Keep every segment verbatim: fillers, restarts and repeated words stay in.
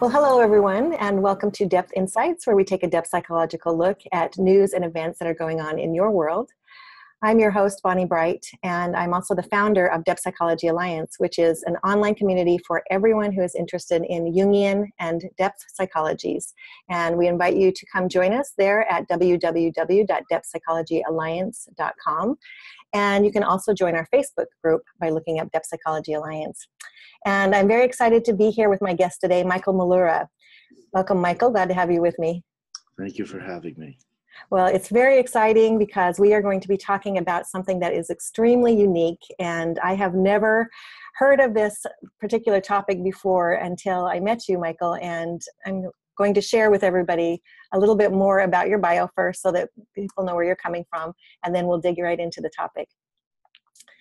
Well, hello everyone, and welcome to Depth Insights, where we take a depth psychological look at news and events that are going on in your world. I'm your host, Bonnie Bright, and I'm also the founder of Depth Psychology Alliance, which is an online community for everyone who is interested in Jungian and depth psychologies. And we invite you to come join us there at w w w dot depth psychology alliance dot com. And you can also join our Facebook group by looking up Depth Psychology Alliance. And I'm very excited to be here with my guest today, Michael Mollura. Welcome, Michael. Glad to have you with me. Thank you for having me. Well, it's very exciting because we are going to be talking about something that is extremely unique, and I have never heard of this particular topic before until I met you, Michael, and I'm going to share with everybody a little bit more about your bio first so that people know where you're coming from, and then we'll dig right into the topic.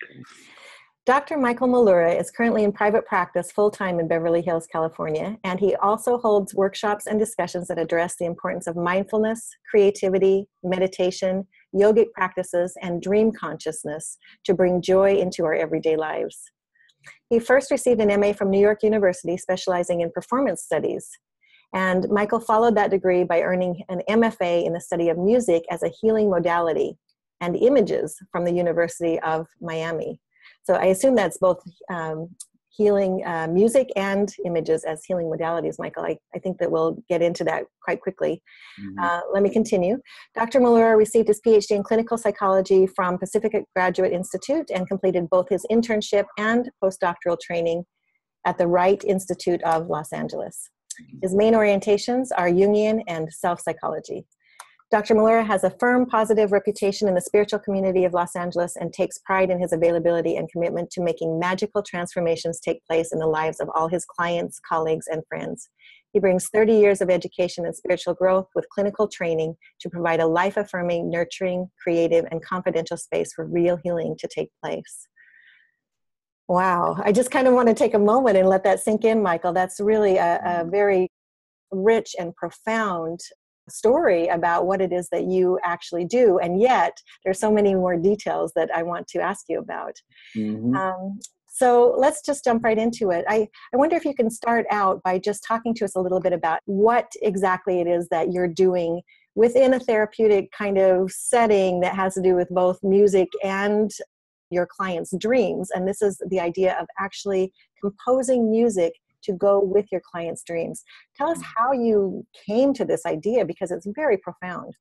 Okay. Doctor Michael Mollura is currently in private practice full-time in Beverly Hills, California, and he also holds workshops and discussions that address the importance of mindfulness, creativity, meditation, yogic practices, and dream consciousness to bring joy into our everyday lives. He first received an M A from New York University, specializing in performance studies, and Michael followed that degree by earning an M F A in the study of music as a healing modality and images from the University of Miami. So I assume that's both um, healing uh, music and images as healing modalities, Michael. I, I think that we'll get into that quite quickly. Mm-hmm. uh, let me continue. Doctor Mollura received his P H D in clinical psychology from Pacifica Graduate Institute and completed both his internship and postdoctoral training at the Wright Institute of Los Angeles. His main orientations are Jungian and self-psychology. Doctor Mollura has a firm, positive reputation in the spiritual community of Los Angeles and takes pride in his availability and commitment to making magical transformations take place in the lives of all his clients, colleagues, and friends. He brings thirty years of education and spiritual growth with clinical training to provide a life-affirming, nurturing, creative, and confidential space for real healing to take place. Wow. I just kind of want to take a moment and let that sink in, Michael. That's really a, a very rich and profound story about what it is that you actually do, and yet there's so many more details that I want to ask you about. Mm-hmm. um, so let's just jump right into it. I, I wonder if you can start out by just talking to us a little bit about what exactly it is that you're doing within a therapeutic kind of setting that has to do with both music and your clients' dreams, and this is the idea of actually composing music to go with your clients' dreams. Tell us how you came to this idea, because it's very profound.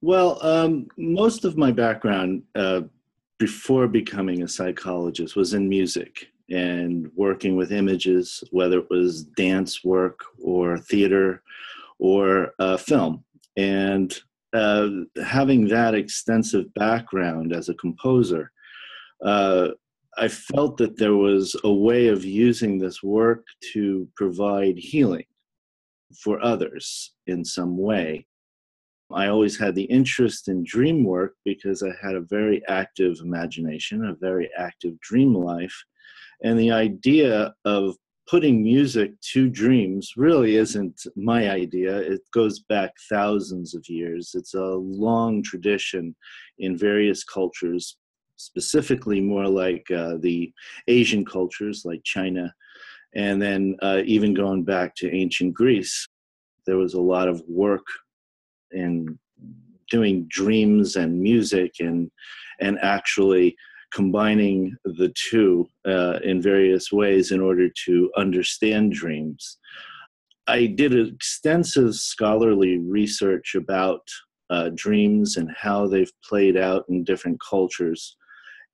Well, um, most of my background uh, before becoming a psychologist was in music and working with images, whether it was dance work or theater or uh, film. And uh, having that extensive background as a composer, uh, I felt that there was a way of using this work to provide healing for others in some way. I always had the interest in dream work because I had a very active imagination, a very active dream life, and the idea of putting music to dreams really isn't my idea. It goes back thousands of years. It's a long tradition in various cultures, specifically more like uh, the Asian cultures like China, and then uh, even going back to ancient Greece, there was a lot of work in doing dreams and music and and actually combining the two uh, in various ways in order to understand dreams. I did extensive scholarly research about uh, dreams and how they've played out in different cultures.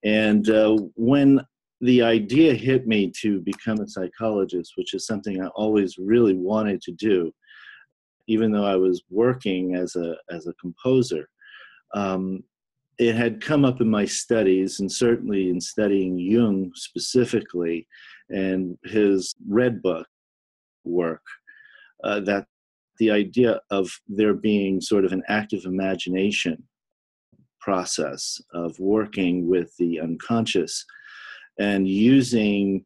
And uh, when the idea hit me to become a psychologist, which is something I always really wanted to do, even though I was working as a, as a composer, um, it had come up in my studies, and certainly in studying Jung specifically and his Red Book work, uh, that the idea of there being sort of an active imagination process of working with the unconscious and using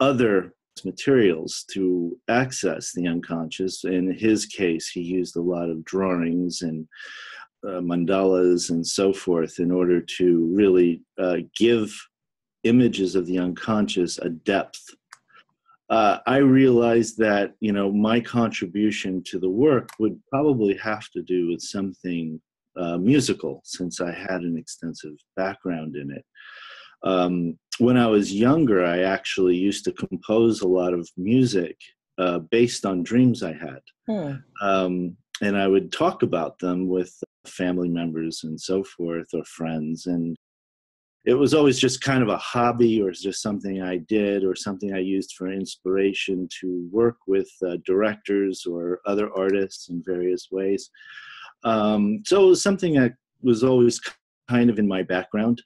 other materials to access the unconscious. In his case, he used a lot of drawings and uh, mandalas and so forth in order to really uh, give images of the unconscious a depth uh, I realized that, you know, my contribution to the work would probably have to do with something uh, musical, since I had an extensive background in it. Um, when I was younger, I actually used to compose a lot of music uh, based on dreams I had. Hmm. Um, and I would talk about them with family members and so forth, or friends. And it was always just kind of a hobby, or just something I did, or something I used for inspiration to work with uh, directors or other artists in various ways. Um, so it was something that was always kind of in my background.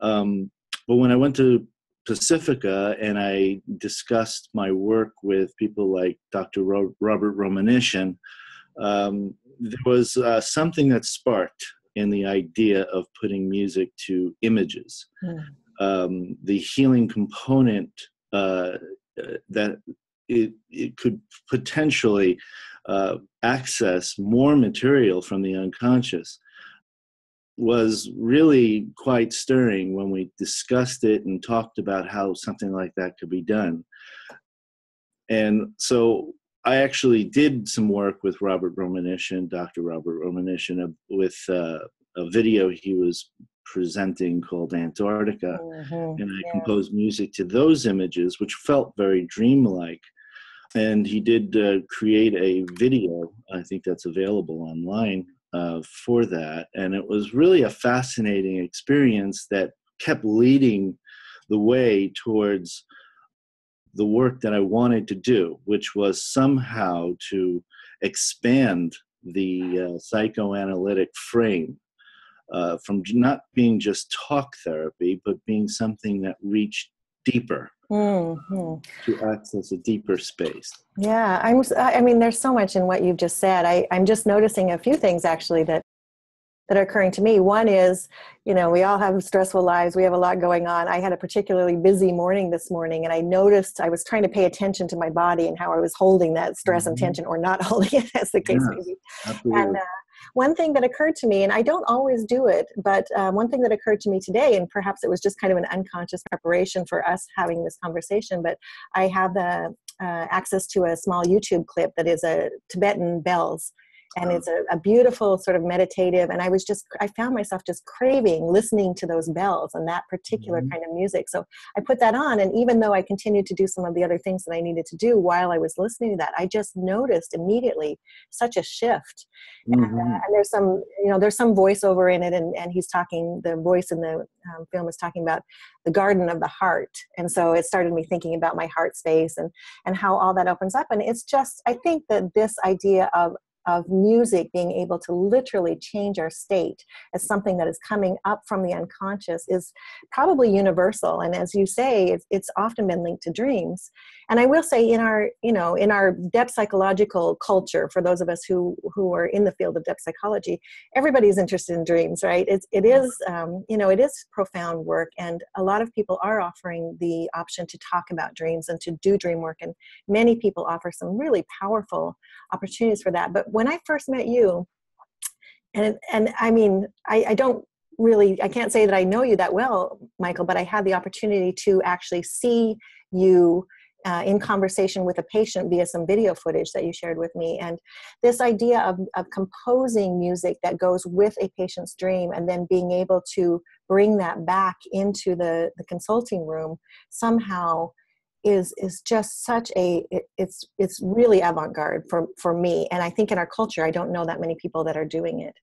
Um, but when I went to Pacifica and I discussed my work with people like Doctor Ro- Robert Romanyshyn, um, there was uh, something that sparked in the idea of putting music to images. Mm. Um, the healing component uh, that it, it could potentially uh, access more material from the unconscious was really quite stirring when we discussed it and talked about how something like that could be done. And so I actually did some work with Robert Romanyshyn, Doctor Robert Romanyshyn, with uh, a video he was presenting called Antarctica. Mm-hmm. And I yeah. composed music to those images, which felt very dreamlike. And he did uh, create a video, I think that's available online, Uh, for that, and it was really a fascinating experience that kept leading the way towards the work that I wanted to do, which was somehow to expand the uh, psychoanalytic frame uh, from not being just talk therapy, but being something that reached deeper. Mm-hmm. To access a deeper space. Yeah, I'm, I mean, there's so much in what you've just said. I, I'm just noticing a few things actually that that are occurring to me. One is, you know, we all have stressful lives. We have a lot going on. I had a particularly busy morning this morning, and I noticed I was trying to pay attention to my body and how I was holding that stress mm-hmm. and tension, or not holding it, as the case yeah, may be. Absolutely. And, uh, one thing that occurred to me, and I don't always do it, but um, one thing that occurred to me today, and perhaps it was just kind of an unconscious preparation for us having this conversation, but I have the uh, access to a small YouTube clip that is a Tibetan bells. And it's a, a beautiful sort of meditative, and I was just, I found myself just craving listening to those bells and that particular mm-hmm. kind of music. So I put that on, and even though I continued to do some of the other things that I needed to do while I was listening to that, I just noticed immediately such a shift. Mm-hmm. And, uh, and there's some, you know, there's some voiceover in it, and, and he's talking, the voice in the um, film is talking about the garden of the heart. And so it started me thinking about my heart space and, and how all that opens up. And it's just, I think that this idea of of music being able to literally change our state as something that is coming up from the unconscious is probably universal. And as you say, it's, it's often been linked to dreams. And I will say in our, you know, in our depth psychological culture, for those of us who, who are in the field of depth psychology, everybody's interested in dreams, right? It's, it is, um, you know, it is profound work. And a lot of people are offering the option to talk about dreams and to do dream work. And many people offer some really powerful opportunities for that. But when I first met you, and and I mean, I, I don't really, I can't say that I know you that well, Michael, but I had the opportunity to actually see you uh, in conversation with a patient via some video footage that you shared with me. And this idea of, of composing music that goes with a patient's dream and then being able to bring that back into the, the consulting room somehow is is just such a, it, it's it's really avant-garde for, for me. And I think in our culture, I don't know that many people that are doing it.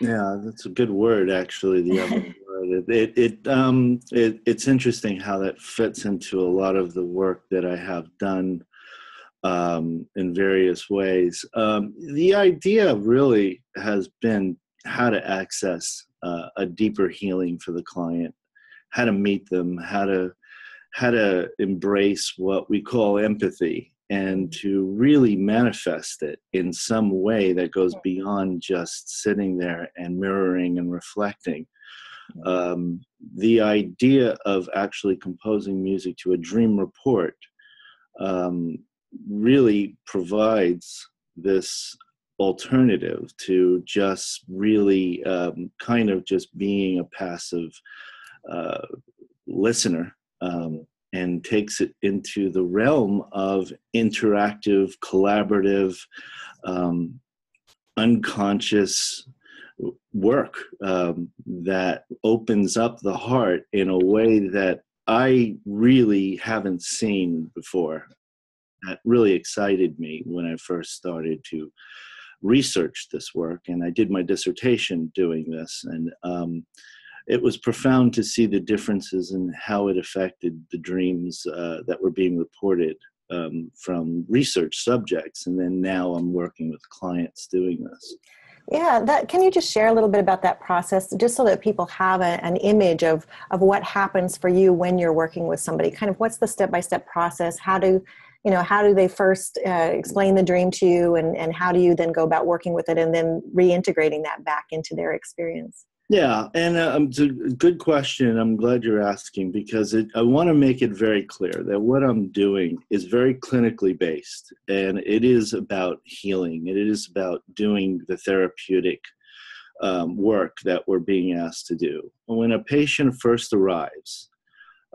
Yeah, that's a good word, actually, the avant-garde. It, it, it, um, it, it's interesting how that fits into a lot of the work that I have done um, in various ways. Um, the idea really has been how to access uh, a deeper healing for the client, how to meet them, how to how to embrace what we call empathy and to really manifest it in some way that goes beyond just sitting there and mirroring and reflecting. Um, the idea of actually composing music to a dream report um, really provides this alternative to just really um, kind of just being a passive uh, listener. Um, and takes it into the realm of interactive, collaborative, um, unconscious work um, that opens up the heart in a way that I really haven't seen before. That really excited me when I first started to research this work, and I did my dissertation doing this, and um, it was profound to see the differences in how it affected the dreams uh, that were being reported um, from research subjects. And then now I'm working with clients doing this. Yeah, that, can you just share a little bit about that process, just so that people have a, an image of, of what happens for you when you're working with somebody? Kind of what's the step-by-step process? How do, you know, how do they first uh, explain the dream to you, and, and how do you then go about working with it and then reintegrating that back into their experience? Yeah, and uh, it's a good question. I'm glad you're asking, because it, I want to make it very clear that what I'm doing is very clinically based, and it is about healing. It is about doing the therapeutic um, work that we're being asked to do. When a patient first arrives,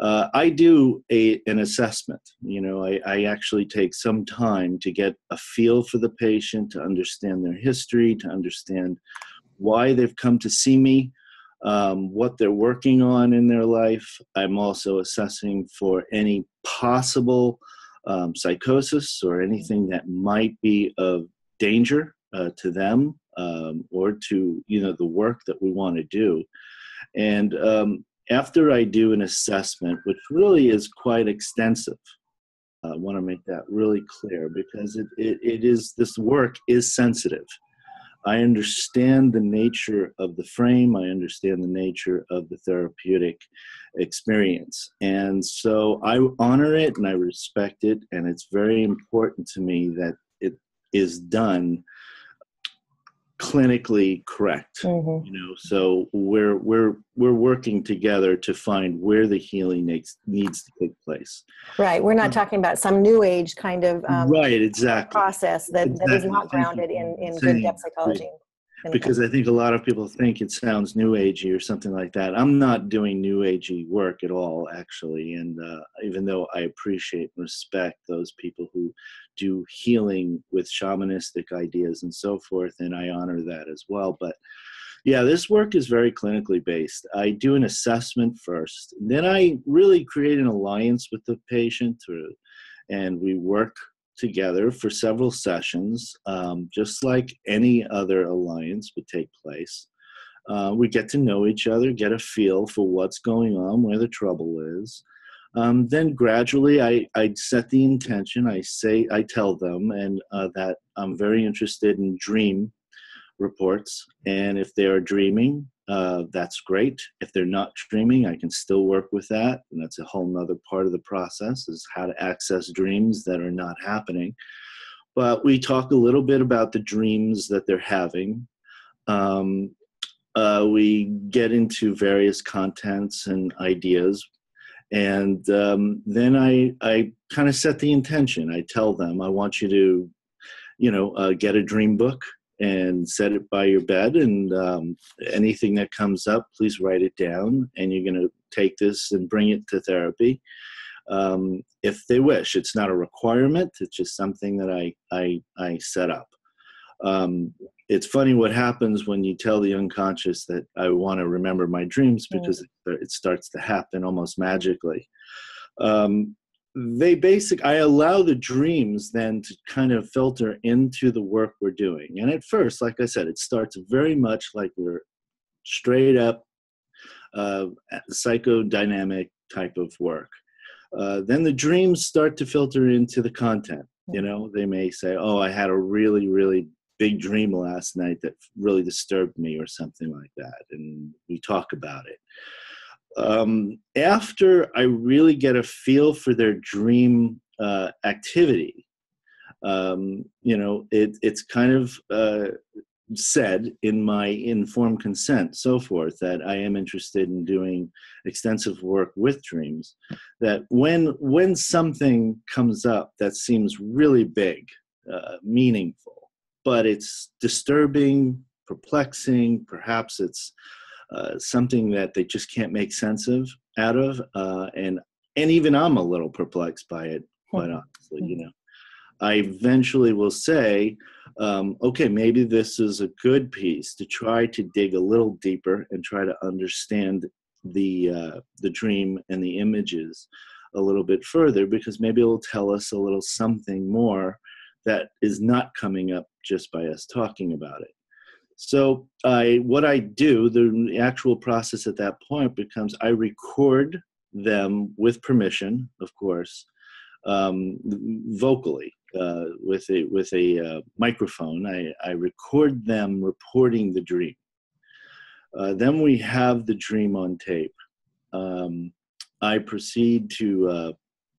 uh, I do a, an assessment. You know, I, I actually take some time to get a feel for the patient, to understand their history, to understand why they've come to see me, um, what they're working on in their life. I'm also assessing for any possible um, psychosis or anything that might be of danger uh, to them um, or to, you know, the work that we want to do. And um, after I do an assessment, which really is quite extensive, I want to make that really clear, because it, it, it is, this work is sensitive. I understand the nature of the frame. I understand the nature of the therapeutic experience. And so I honor it and I respect it. And it's very important to me that it is done clinically correct. Mm-hmm. You know, so we're, we're, we're working together to find where the healing needs, needs to take place. Right. We're not talking about some new age kind of um, right, exactly. process that, exactly. that is not grounded in, in good depth psychology. Right. Because I think a lot of people think it sounds new agey or something like that. I'm not doing new agey work at all, actually. And uh, even though I appreciate and respect those people who do healing with shamanistic ideas and so forth, and I honor that as well. But yeah, this work is very clinically based. I do an assessment first, then I really create an alliance with the patient, through, and we work together for several sessions, um, just like any other alliance would take place. Uh, we get to know each other, get a feel for what's going on, where the trouble is. Um, then gradually I, I set the intention. I say, I tell them and uh, that I'm very interested in dream reports. And if they are dreaming, uh, that's great. If they're not dreaming, I can still work with that. And that's a whole nother part of the process, is how to access dreams that are not happening. But we talk a little bit about the dreams that they're having. Um, uh, we get into various contents and ideas. And um, then I, I kind of set the intention. I tell them, I want you to, you know, uh, get a dream book and set it by your bed. And um, anything that comes up, please write it down. And you're going to take this and bring it to therapy um, if they wish. It's not a requirement. It's just something that I, I, I set up. Um, it's funny what happens when you tell the unconscious that I want to remember my dreams, because mm. it starts to happen almost magically. Um, they basic, I allow the dreams then to kind of filter into the work we're doing. And at first, like I said, it starts very much like we're straight up uh, psychodynamic type of work. Uh, then the dreams start to filter into the content. You know, they may say, oh, I had a really, really big dream last night that really disturbed me, or something like that. And we talk about it. Um, after I really get a feel for their dream uh, activity, um, you know, it, it's kind of uh, said in my informed consent, so forth, that I am interested in doing extensive work with dreams, that when, when something comes up that seems really big, uh, meaningful, but it's disturbing, perplexing, perhaps it's uh, something that they just can't make sense of out of, uh, and and even I'm a little perplexed by it, quite honestly, you know. I eventually will say, um, okay, maybe this is a good piece to try to dig a little deeper and try to understand the, uh, the dream and the images a little bit further, because maybe it will tell us a little something more that is not coming up just by us talking about it. So I, what I do, the actual process at that point becomes I record them with permission, of course, um, vocally uh, with a, with a uh, microphone. I, I record them reporting the dream. Uh, then we have the dream on tape. Um, I proceed to uh,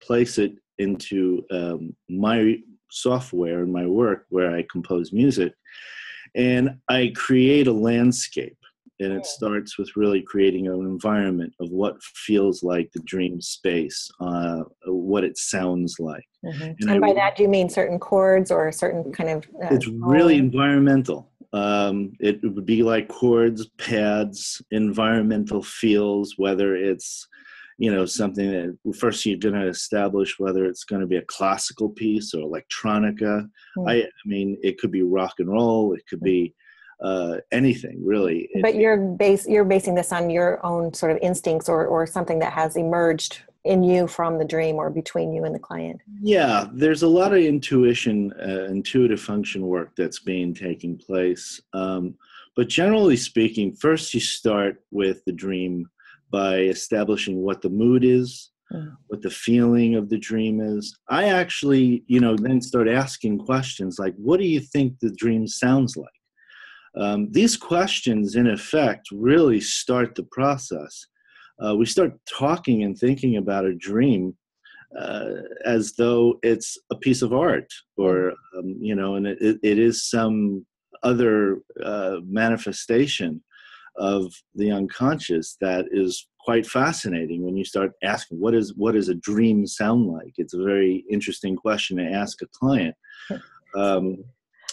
place it into um, my software and my work where I compose music. And I create a landscape, and it starts with really creating an environment of what feels like the dream space, uh, what it sounds like. Mm-hmm. And, and by I, that, do you mean certain chords or a certain kind of... Uh, it's really um, environmental. Um, it would be like chords, pads, environmental feels, whether it's, you know, something that first you're going to establish whether it's going to be a classical piece or electronica. Mm. I, I mean, it could be rock and roll. It could be uh, anything, really. But it, you're base you're basing this on your own sort of instincts or or something that has emerged in you from the dream or between you and the client. Yeah, there's a lot of intuition, uh, intuitive function work that's being taking place. Um, but generally speaking, first you start with the dream by establishing what the mood is, what the feeling of the dream is. I actually, you know, then start asking questions like, what do you think the dream sounds like? Um, these questions, in effect, really start the process. Uh, we start talking and thinking about a dream uh, as though it's a piece of art or, um, you know, and it, it is some other uh, manifestation of the unconscious that is quite fascinating when you start asking, what is what does a dream sound like? It's a very interesting question to ask a client. Um,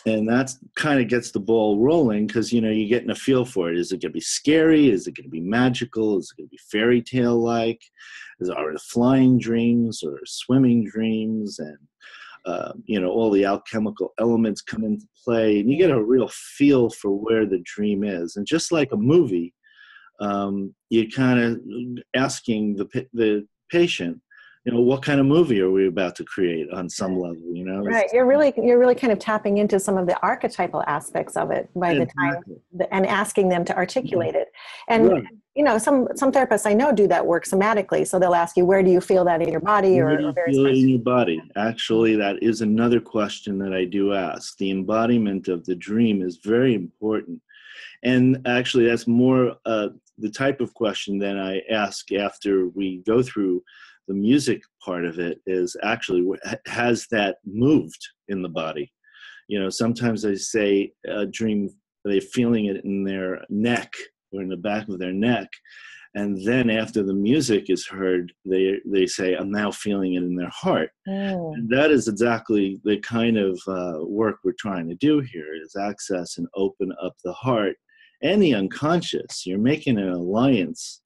and that's kind of gets the ball rolling because, you know, you're getting a feel for it. Is it going to be scary? Is it going to be magical? Is it going to be fairy tale-like? Is it, are it flying dreams or swimming dreams? And, uh, you know, all the alchemical elements come into play, and you get a real feel for where the dream is. And just like a movie, um, you're kind of asking the the patient, you know, what kind of movie are we about to create on some level, you know? Right. It's, you're really you're really kind of tapping into some of the archetypal aspects of it by exactly. the time, and asking them to articulate yeah. it. And right. you know, some some therapists I know do that work somatically. So they'll ask you, where do you feel that in your body? Or, where do you or feel it in your body? Actually, that is another question that I do ask. The embodiment of the dream is very important. And actually, that's more uh, the type of question that I ask after we go through the music part of it is actually, has that moved in the body? You know, sometimes I say a dream, they're feeling it in their neck, or in the back of their neck, and then after the music is heard, they they say, I'm now feeling it in their heart. Oh. And that is exactly the kind of uh, work we're trying to do here, is access and open up the heart and the unconscious. You're making an alliance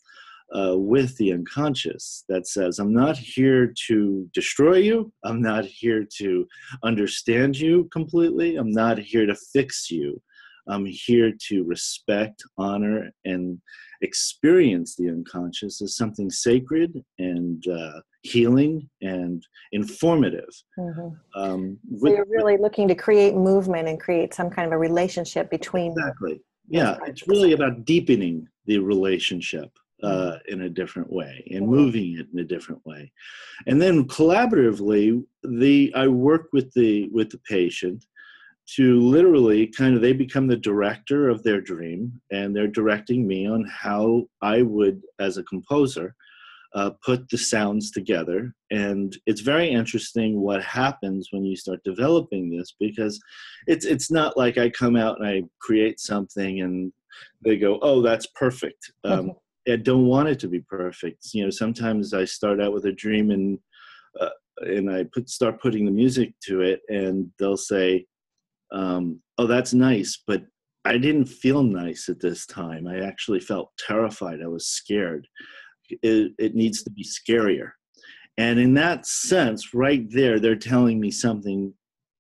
uh, with the unconscious that says, I'm not here to destroy you. I'm not here to understand you completely. I'm not here to fix you. I'm here to respect, honor, and experience the unconscious as something sacred and uh, healing and informative. Mm-hmm. um, so with, you're really with, looking to create movement and create some kind of a relationship between... Exactly. Yeah, it's really about deepening the relationship uh, in a different way and mm-hmm. moving it in a different way. And then collaboratively, the I work with the with the patient to literally kind of, they become the director of their dream, and they're directing me on how I would, as a composer, uh, put the sounds together. And it's very interesting what happens when you start developing this, because it's, it's not like I come out and I create something and they go, oh, that's perfect. Um, okay. I don't want it to be perfect. You know, sometimes I start out with a dream and, uh, and I put, start putting the music to it, and they'll say, Um, oh, that's nice, but I didn't feel nice at this time. I actually felt terrified. I was scared. It, it needs to be scarier. And in that sense, right there, they're telling me something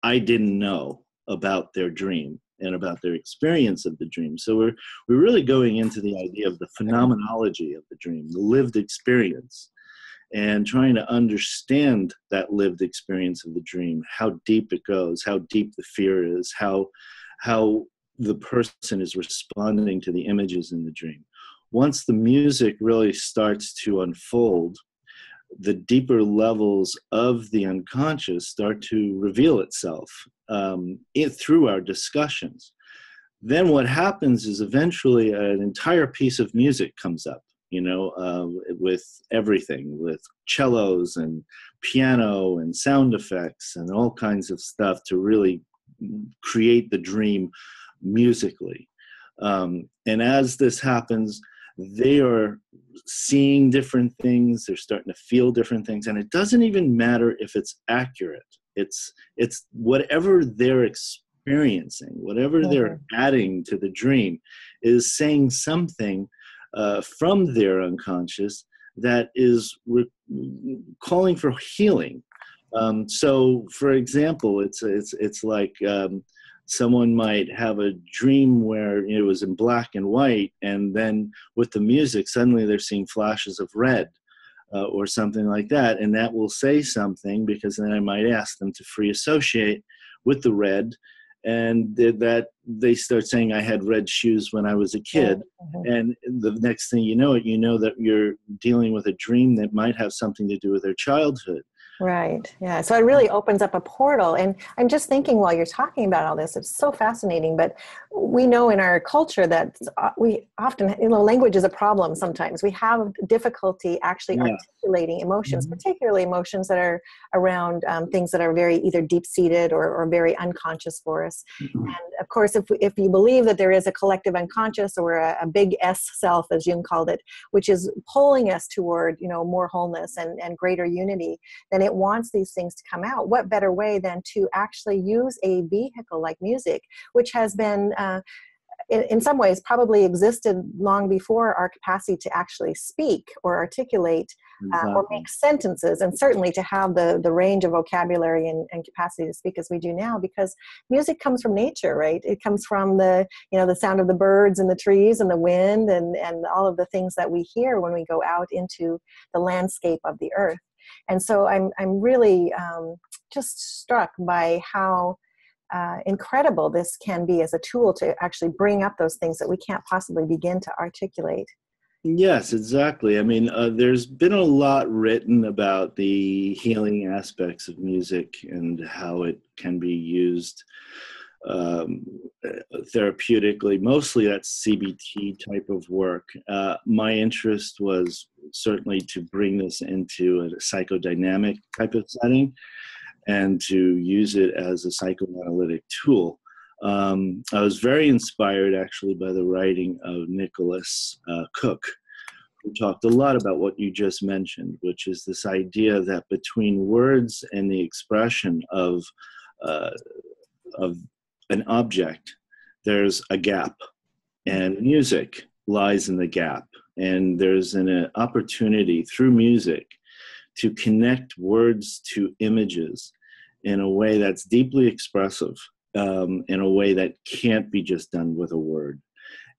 I didn't know about their dream and about their experience of the dream. So we're, we're really going into the idea of the phenomenology of the dream, the lived experience, and trying to understand that lived experience of the dream, how deep it goes, how deep the fear is, how, how the person is responding to the images in the dream. Once the music really starts to unfold, the deeper levels of the unconscious start to reveal itself um, it, through our discussions. Then what happens is eventually an entire piece of music comes up, you know, uh, with everything, with cellos and piano and sound effects and all kinds of stuff to really create the dream musically. Um, and as this happens, they are seeing different things, they're starting to feel different things, and it doesn't even matter if it's accurate. It's, it's whatever they're experiencing, whatever okay. they're adding to the dream is saying something uh, from their unconscious that is re calling for healing. Um, so, for example, it's, it's, it's like... Um, someone might have a dream where it was in black and white, and then with the music, suddenly they're seeing flashes of red uh, or something like that. And that will say something, because then I might ask them to free associate with the red. And th that they start saying, I had red shoes when I was a kid. Mm-hmm. And the next thing you know, it, you know that you're dealing with a dream that might have something to do with their childhood. Right. Yeah. So it really opens up a portal. And I'm just thinking while you're talking about all this, it's so fascinating, but we know in our culture that we often, you know, language is a problem sometimes. We have difficulty actually yeah. articulating emotions, mm-hmm. particularly emotions that are around um, things that are very either deep-seated or, or very unconscious for us. Mm-hmm. And of course, if, if you believe that there is a collective unconscious or a, a big S self, as Jung called it, which is pulling us toward, you know, more wholeness and, and greater unity, then it wants these things to come out. What better way than to actually use a vehicle like music, which has been uh, in, in some ways probably existed long before our capacity to actually speak or articulate uh, exactly. or make sentences, and certainly to have the, the range of vocabulary and, and capacity to speak as we do now, because music comes from nature, right? It comes from the, you know, the sound of the birds and the trees and the wind and, and all of the things that we hear when we go out into the landscape of the earth. And so I'm, I'm really um, just struck by how uh, incredible this can be as a tool to actually bring up those things that we can't possibly begin to articulate. Yes, exactly. I mean, uh, there's been a lot written about the healing aspects of music and how it can be used um, therapeutically. Mostly that's C B T type of work. Uh, my interest was certainly to bring this into a psychodynamic type of setting and to use it as a psychoanalytic tool. Um, I was very inspired actually by the writing of Nicholas uh, Cook, who talked a lot about what you just mentioned, which is this idea that between words and the expression of, uh, of an object, there's a gap, and music lies in the gap. And there's an, an opportunity through music to connect words to images in a way that's deeply expressive, um, in a way that can't be just done with a word.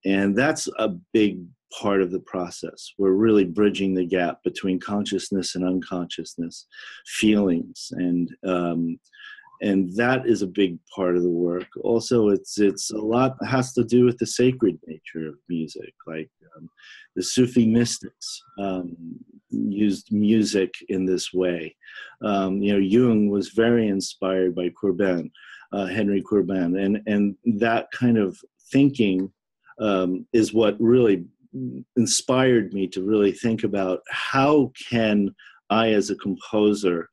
And that's a big part of the process. We're really bridging the gap between consciousness and unconsciousness, feelings, and um, and that is a big part of the work. Also, it's it's a lot has to do with the sacred nature of music. Like um, the Sufi mystics um, used music in this way. Um, you know, Jung was very inspired by Courbin, uh, Henry Courbin, and and that kind of thinking um, is what really inspired me to really think about how can I, as a composer,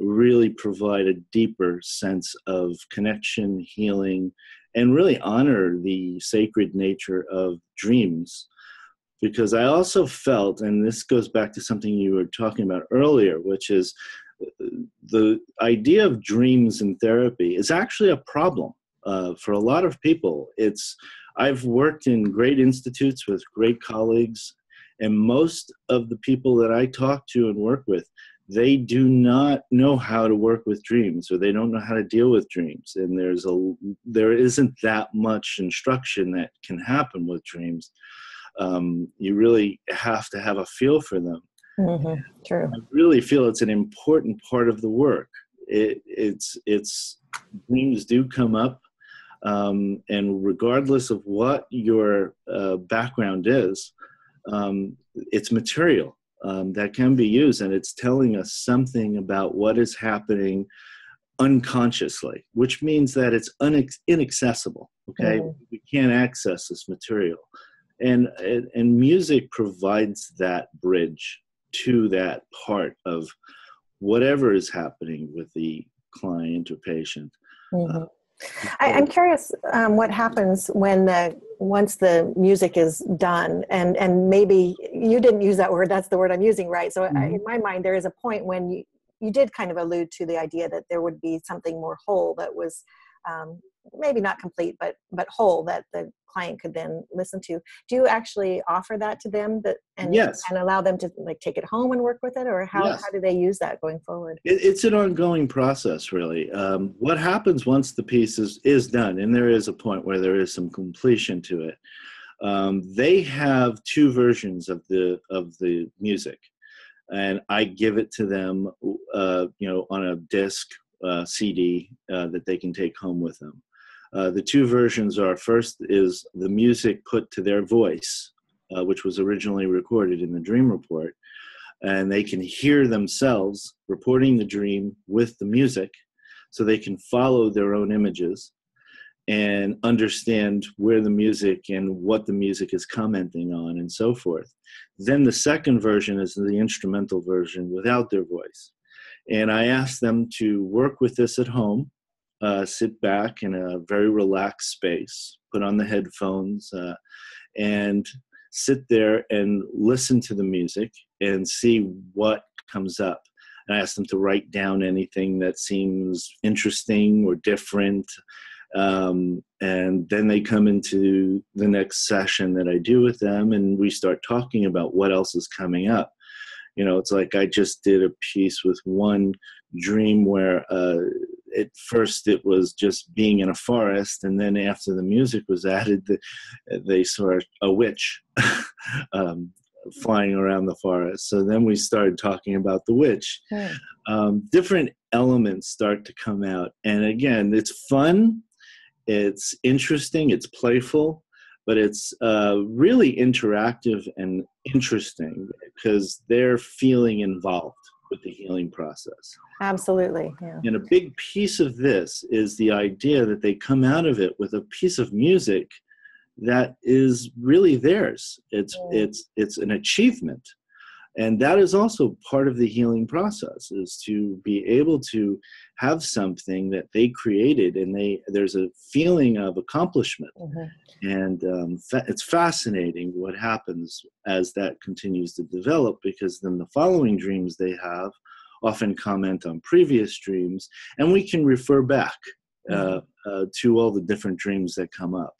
really provide a deeper sense of connection, healing, and really honor the sacred nature of dreams. Because I also felt, and this goes back to something you were talking about earlier, which is the idea of dreams in therapy is actually a problem uh, for a lot of people. It's, I've worked in great institutes with great colleagues, and most of the people that I talk to and work with they do not know how to work with dreams, or they don't know how to deal with dreams. And there's a, there isn't that much instruction that can happen with dreams. Um, you really have to have a feel for them. Mm-hmm. True. I really feel it's an important part of the work. It, it's, it's, dreams do come up. Um, and regardless of what your uh, background is, um, it's material um, that can be used, and it's telling us something about what is happening unconsciously, which means that it's inaccessible, okay? Mm. We can't access this material. And, and, and music provides that bridge to that part of whatever is happening with the client or patient. Mm-hmm. uh, I, I'm curious um, what happens when the, once the music is done, and, and maybe you didn't use that word, that's the word I'm using, right? So mm-hmm. I, in my mind, there is a point when you, you did kind of allude to the idea that there would be something more whole that was um, maybe not complete, but, but whole, that the client could then listen to. Do you actually offer that to them that, and, yes. and allow them to like take it home and work with it, or how, yes. how do they use that going forward? It, it's an ongoing process, really. Um, what happens once the piece is, is done, and there is a point where there is some completion to it, um, they have two versions of the, of the music, and I give it to them, uh, you know, on a disc, uh, C D uh, that they can take home with them. Uh, the two versions are, first is the music put to their voice, uh, which was originally recorded in the dream report, and they can hear themselves reporting the dream with the music, so they can follow their own images and understand where the music and what the music is commenting on and so forth. Then the second version is the instrumental version without their voice. And I ask them to work with this at home. Uh, sit back in a very relaxed space, put on the headphones, uh, and sit there and listen to the music and see what comes up. And I ask them to write down anything that seems interesting or different. Um, and then they come into the next session that I do with them, and we start talking about what else is coming up. You know, it's like I just did a piece with one dream where uh, at first it was just being in a forest, and then after the music was added, the, they saw a witch um, flying around the forest. So then we started talking about the witch. Okay. Um, different elements start to come out. And again, it's fun, it's interesting, it's playful, but it's uh, really interactive and interesting because they're feeling involved with the healing process. Absolutely. Yeah. And a big piece of this is the idea that they come out of it with a piece of music that is really theirs. It's, yeah. it's, it's an achievement. And that is also part of the healing process, is to be able to have something that they created, and they, there's a feeling of accomplishment. Mm-hmm. And um, fa- it's fascinating what happens as that continues to develop, because then the following dreams they have often comment on previous dreams, and we can refer back uh, uh, to all the different dreams that come up.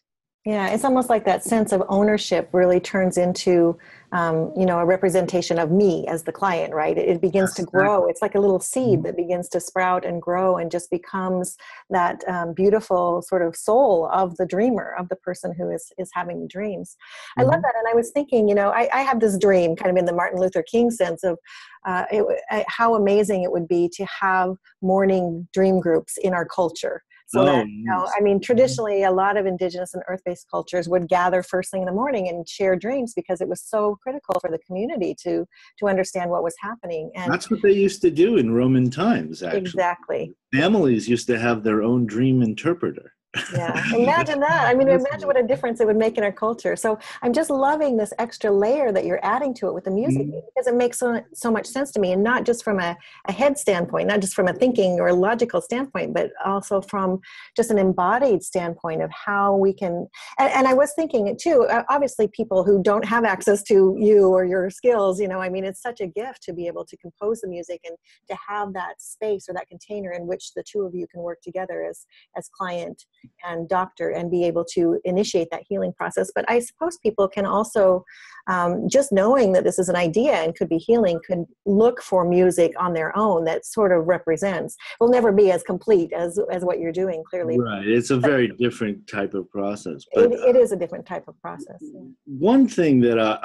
Yeah, it's almost like that sense of ownership really turns into, um, you know, a representation of me as the client, right? It, it begins That's to grow. Exactly. It's like a little seed mm-hmm. that begins to sprout and grow and just becomes that um, beautiful sort of soul of the dreamer, of the person who is, is having the dreams. Mm-hmm. I love that. And I was thinking, you know, I, I have this dream kind of in the Martin Luther King sense of uh, it, uh, how amazing it would be to have morning dream groups in our culture. So oh, that, you know, I mean, traditionally, a lot of indigenous and earth-based cultures would gather first thing in the morning and share dreams, because it was so critical for the community to to understand what was happening. And that's what they used to do in Roman times, actually. Exactly. Families used to have their own dream interpreter. Yeah, imagine that. I mean, imagine what a difference it would make in our culture. So I'm just loving this extra layer that you're adding to it with the music, mm-hmm. because it makes so, so much sense to me, and not just from a, a head standpoint, not just from a thinking or logical standpoint, but also from just an embodied standpoint of how we can. And, and I was thinking it too, obviously people who don't have access to you or your skills, you know, I mean, it's such a gift to be able to compose the music and to have that space or that container in which the two of you can work together as, as client and doctor and be able to initiate that healing process. But I suppose people can also, um, just knowing that this is an idea and could be healing, can look for music on their own that sort of represents. It will never be as complete as, as what you're doing, clearly. Right. It's a very but different type of process. But it, it is a different type of process. One thing that I,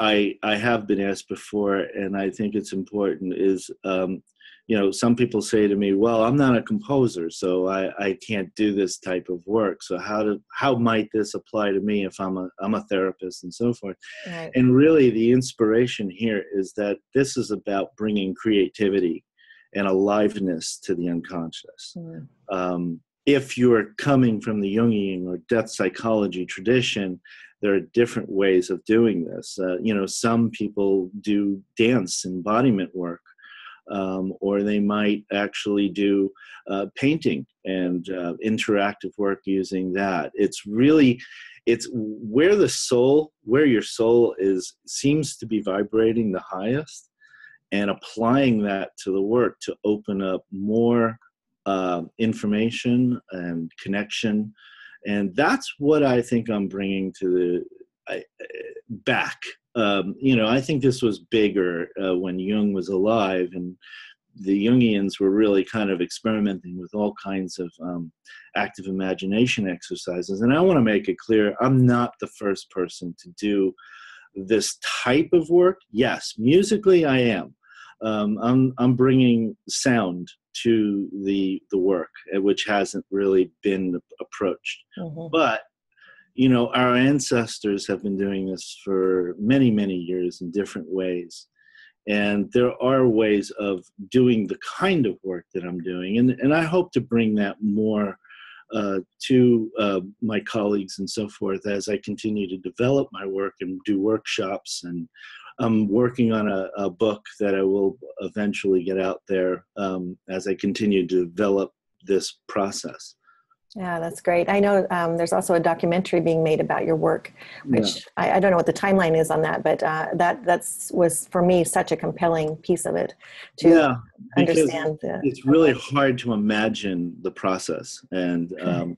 I, I have been asked before, and I think it's important, is um, you know, some people say to me, well, I'm not a composer, so I, I can't do this type of work. So how do, how might this apply to me if I'm a, I'm a therapist and so forth? Right. And really the inspiration here is that this is about bringing creativity and aliveness to the unconscious. Mm. Um, if you're coming from the Jungian or depth psychology tradition, there are different ways of doing this. Uh, you know, some people do dance embodiment work. Um, or they might actually do uh, painting and uh, interactive work using that. It's really, it's where the soul, where your soul is, seems to be vibrating the highest, and applying that to the work to open up more uh, information and connection. And that's what I think I'm bringing to the I, back. Um, you know, I think this was bigger uh, when Jung was alive, and the Jungians were really kind of experimenting with all kinds of um, active imagination exercises. And I want to make it clear, I'm not the first person to do this type of work. Yes, musically I am. Um, I'm, I'm bringing sound to the, the work, which hasn't really been approached. Mm-hmm. But you know, our ancestors have been doing this for many, many years in different ways. And there are ways of doing the kind of work that I'm doing. And, and I hope to bring that more uh, to uh, my colleagues and so forth as I continue to develop my work and do workshops. And I'm working on a, a book that I will eventually get out there um, as I continue to develop this process. Yeah, that's great. I know um, there's also a documentary being made about your work, which yeah. I, I don't know what the timeline is on that, but uh, that that's was for me such a compelling piece of it to yeah, understand. The, it's really hard to imagine the process. And um,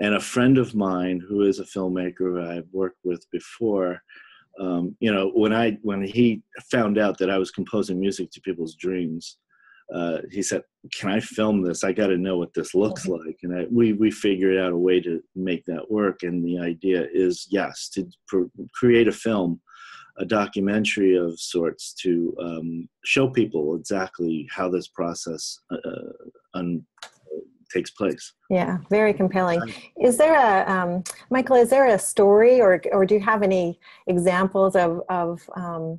and a friend of mine who is a filmmaker I've worked with before, um, you know, when I when he found out that I was composing music to people's dreams. Uh, he said, "Can I film this? I got to know what this looks like." And I, we we figured out a way to make that work. And the idea is, yes, to pr create a film, a documentary of sorts, to um, show people exactly how this process uh, un takes place. Yeah, very compelling. Is there a um, Michael? Is there a story, or or do you have any examples of of um,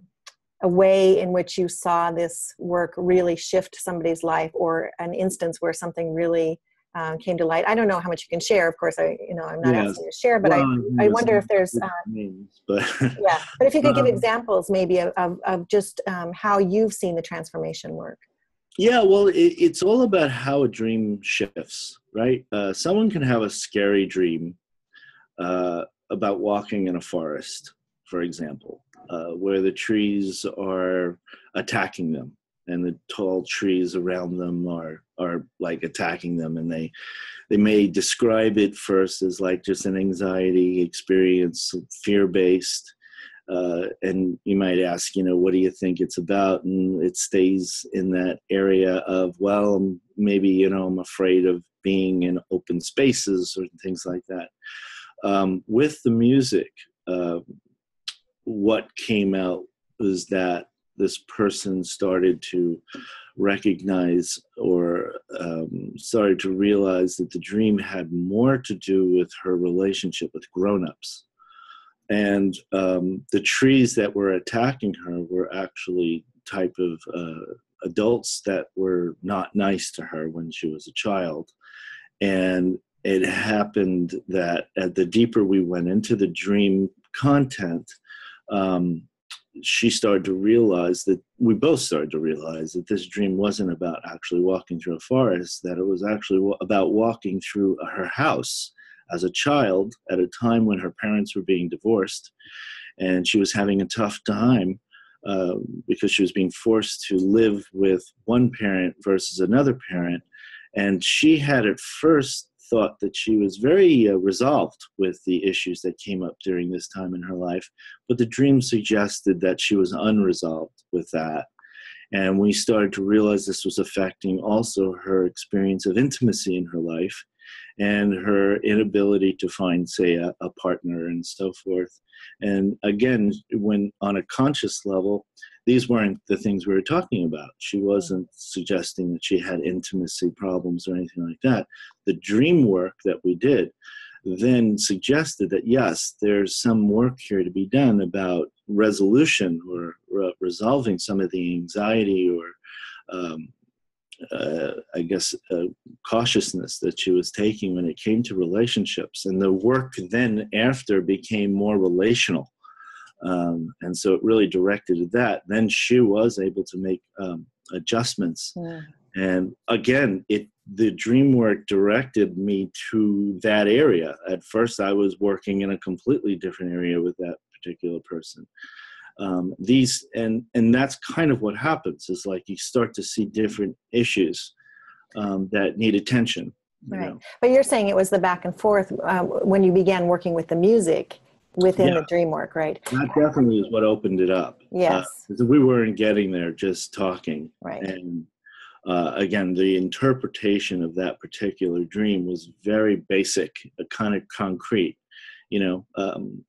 a way in which you saw this work really shift somebody's life, or an instance where something really uh, came to light? I don't know how much you can share. Of course, I, you know, I'm not yes. asking you to share, but well, I, I wonder if there's, uh, means, but yeah, but if you could give um, examples maybe of, of, of just um, how you've seen the transformation work. Yeah, well, it, it's all about how a dream shifts, right? Uh, someone can have a scary dream uh, about walking in a forest, for example. Uh, where the trees are attacking them, and the tall trees around them are are like attacking them, and they they may describe it first as like just an anxiety experience, fear-based, uh, and you might ask, you know, what do you think it's about? And it stays in that area of, well, maybe, you know, I'm afraid of being in open spaces or things like that. Um, with the music, uh, what came out was that this person started to recognize or um, started to realize that the dream had more to do with her relationship with grown-ups. And um, the trees that were attacking her were actually type of uh, adults that were not nice to her when she was a child. And it happened that at the deeper we went into the dream content, Um, she started to realize that we both started to realize that this dream wasn't about actually walking through a forest, that it was actually wa about walking through her house as a child at a time when her parents were being divorced, and she was having a tough time uh, because she was being forced to live with one parent versus another parent. And she had at first thought that she was very uh, resolved with the issues that came up during this time in her life, but the dream suggested that she was unresolved with that. And we started to realize this was affecting also her experience of intimacy in her life and her inability to find, say, a, a partner and so forth. And again, when on a conscious level, these weren't the things we were talking about. She wasn't suggesting that she had intimacy problems or anything like that. The dream work that we did then suggested that, yes, there's some work here to be done about resolution or re- resolving some of the anxiety or, um, uh, I guess, uh, cautiousness that she was taking when it came to relationships. And the work then after became more relational. Um, and so it really directed at that. Then she was able to make um, adjustments. Yeah. And again, it the dream work directed me to that area. At first, I was working in a completely different area with that particular person. Um, these and and that's kind of what happens, is like you start to see different issues um, that need attention. Right. You know? But you're saying it was the back and forth uh, when you began working with the music within yeah. the dream work, right? That definitely is what opened it up. Yes. Uh, we weren't getting there just talking. Right. And uh, again, the interpretation of that particular dream was very basic, uh, kind of concrete, you know, um,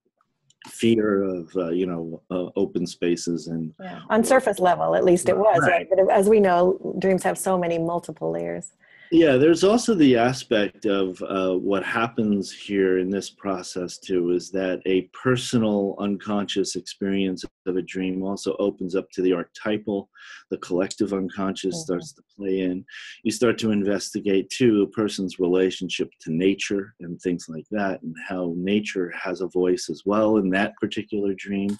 fear of, uh, you know, uh, open spaces and... Yeah. On surface level, at least it was, right? But as we know, dreams have so many multiple layers. Yeah, there's also the aspect of uh, what happens here in this process, too, is that a personal unconscious experience of a dream also opens up to the archetypal, the collective unconscious mm-hmm. starts to play in. You start to investigate, too, a person's relationship to nature and things like that, and how nature has a voice as well in that particular dream.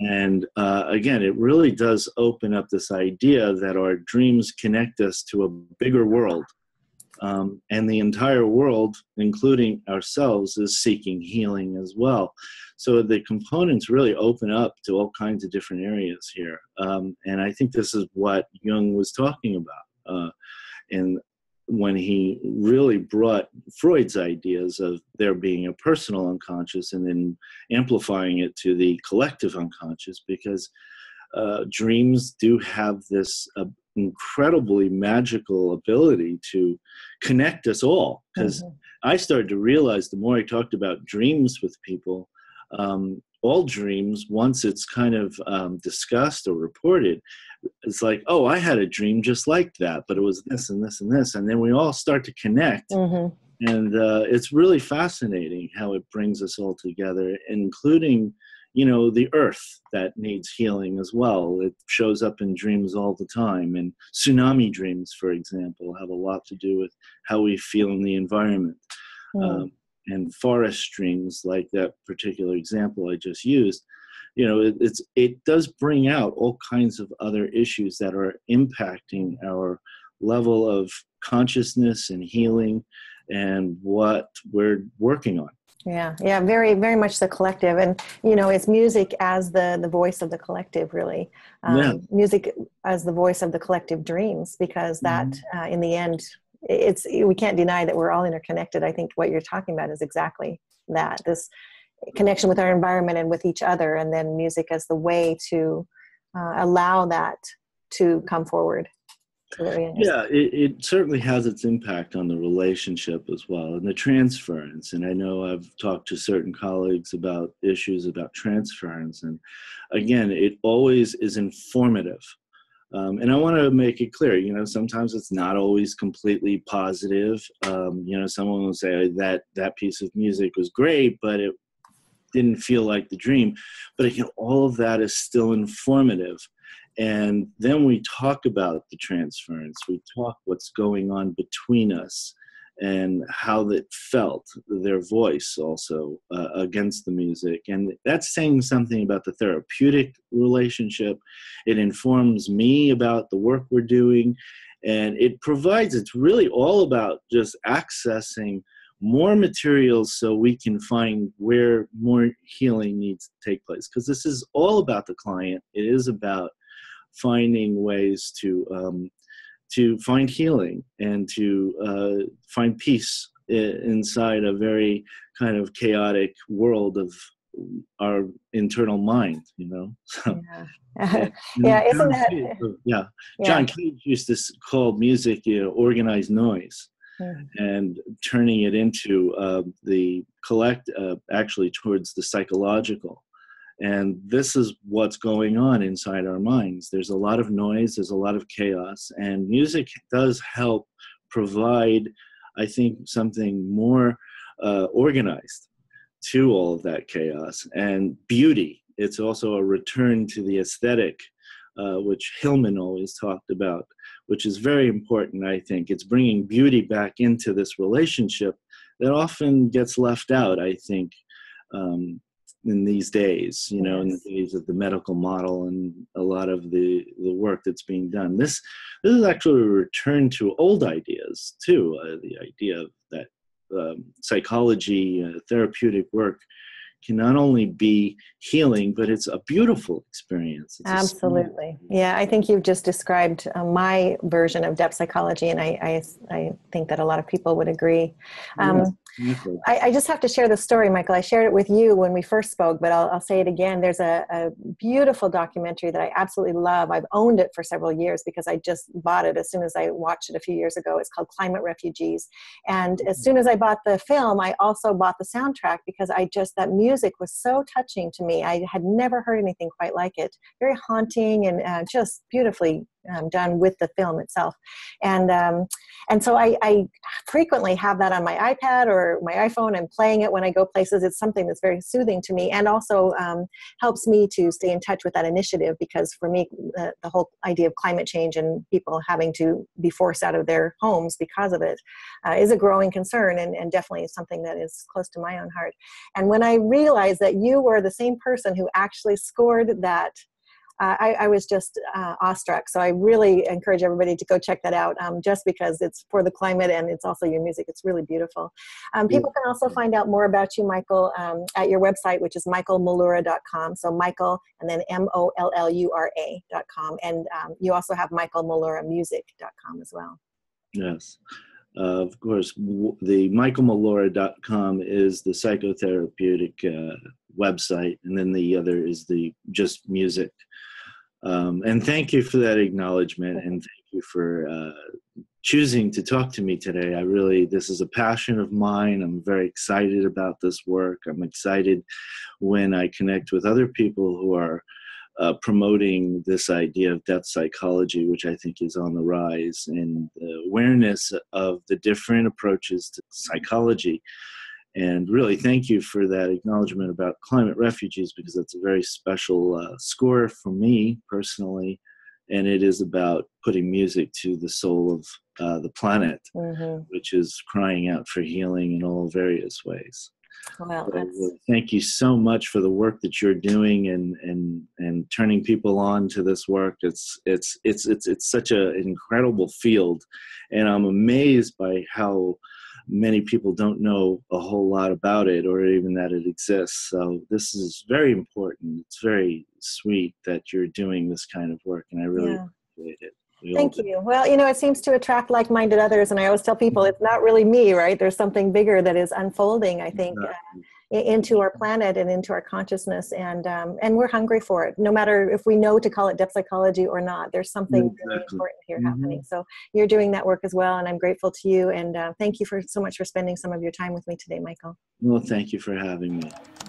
And uh, again, it really does open up this idea that our dreams connect us to a bigger world. Um, and the entire world, including ourselves, is seeking healing as well. So the components really open up to all kinds of different areas here. Um, and I think this is what Jung was talking about. Uh, and when he really brought Freud's ideas of there being a personal unconscious and then amplifying it to the collective unconscious, because uh, dreams do have this uh, incredibly magical ability to connect us all. Because mm-hmm. I started to realize the more I talked about dreams with people, um, all dreams, once it's kind of um, discussed or reported, it's like, oh, I had a dream just like that, but it was this and this and this. And then we all start to connect. Mm-hmm. And uh, it's really fascinating how it brings us all together, including, you know, the earth that needs healing as well. It shows up in dreams all the time. And tsunami dreams, for example, have a lot to do with how we feel in the environment. Mm. Um, and forest dreams, like that particular example I just used, you know, it, it's, it does bring out all kinds of other issues that are impacting our level of consciousness and healing and what we're working on. Yeah, yeah, very, very much the collective. And, you know, it's music as the, the voice of the collective, really. Um, yeah. Music as the voice of the collective dreams, because that, mm-hmm. uh, in the end, It's we can't deny that we're all interconnected. I think what you're talking about is exactly that, this connection with our environment and with each other, and then music as the way to uh, allow that to come forward. So that we understand. Yeah, it, it certainly has its impact on the relationship as well, and the transference. And I know I've talked to certain colleagues about issues about transference. And again, it always is informative. Um, and I want to make it clear, you know, sometimes it's not always completely positive. Um, you know, someone will say that that piece of music was great, but it didn't feel like the dream. But again, all of that is still informative. And then we talk about the transference. We talk what's going on between us and how that felt, their voice also uh, against the music. And that's saying something about the therapeutic relationship. It informs me about the work we're doing, and it provides, it's really all about just accessing more materials so we can find where more healing needs to take place. Because this is all about the client. It is about finding ways to, um, to find healing and to uh, find peace inside a very kind of chaotic world of our internal mind, you know. So, yeah, yeah, John isn't that? Cage, yeah. yeah, John Cage used to call music, you know, organized noise, mm-hmm. and turning it into uh, the collect, uh, actually towards the psychological. And this is what's going on inside our minds. There's a lot of noise, there's a lot of chaos, and music does help provide, I think, something more uh, organized to all of that chaos. And beauty, it's also a return to the aesthetic, uh, which Hillman always talked about, which is very important, I think. It's bringing beauty back into this relationship that often gets left out, I think, um, in these days, you know, in the days of the medical model and a lot of the, the work that's being done. This this is actually a return to old ideas, too, uh, the idea that um, psychology, uh, therapeutic work can not only be healing, but it's a beautiful experience. It's Absolutely. Yeah, I think you've just described uh, my version of depth psychology, and I, I, I think that a lot of people would agree. Um, yeah, I, I just have to share this story, Michael. I shared it with you when we first spoke, but I'll, I'll say it again. There's a, a beautiful documentary that I absolutely love. I've owned it for several years because I just bought it as soon as I watched it a few years ago. It's called Climate Refugees. And as soon as I bought the film, I also bought the soundtrack because I just, that music Music was so touching to me. I had never heard anything quite like it. Very haunting and uh, just beautifully um, done with the film itself. And um, and so I, I frequently have that on my iPad or my iPhone and playing it when I go places. It's something that's very soothing to me and also um, helps me to stay in touch with that initiative, because for me, the, the whole idea of climate change and people having to be forced out of their homes because of it uh, is a growing concern, and, and definitely something that is close to my own heart. And when I read realize that you were the same person who actually scored that, Uh, I, I was just uh, awestruck. So I really encourage everybody to go check that out, um, just because it's for the climate and it's also your music. It's really beautiful. Um, people can also find out more about you, Michael, um, at your website, which is michael mollura dot com. So Michael, and then M O L L U R A dot com. And um, you also have michael mollura music dot com as well. Yes. Uh, of course, w the michael mollura dot com is the psychotherapeutic uh, website, and then the other is the just music. Um, and thank you for that acknowledgement, and thank you for uh, choosing to talk to me today. I really, this is a passion of mine. I'm very excited about this work. I'm excited when I connect with other people who are Uh, promoting this idea of depth psychology, which I think is on the rise, and the awareness of the different approaches to psychology. And really, thank you for that acknowledgement about climate refugees, because that's a very special uh, score for me personally. And it is about putting music to the soul of uh, the planet, mm-hmm. which is crying out for healing in all various ways. Well, so, thank you so much for the work that you're doing, and and and turning people on to this work. It's it's it's it's it's such an incredible field, and I'm amazed by how many people don't know a whole lot about it, or even that it exists. So this is very important. It's very sweet that you're doing this kind of work, and I really yeah. appreciate it. Thank you. Well, you know, it seems to attract like-minded others, and I always tell people it's not really me, right? There's something bigger that is unfolding, I think, uh, into our planet and into our consciousness, and um, and we're hungry for it, no matter if we know to call it depth psychology or not. There's something exactly. really important here mm-hmm. happening. So you're doing that work as well, and I'm grateful to you, and uh, thank you for so much for spending some of your time with me today, Michael. Well, thank you for having me.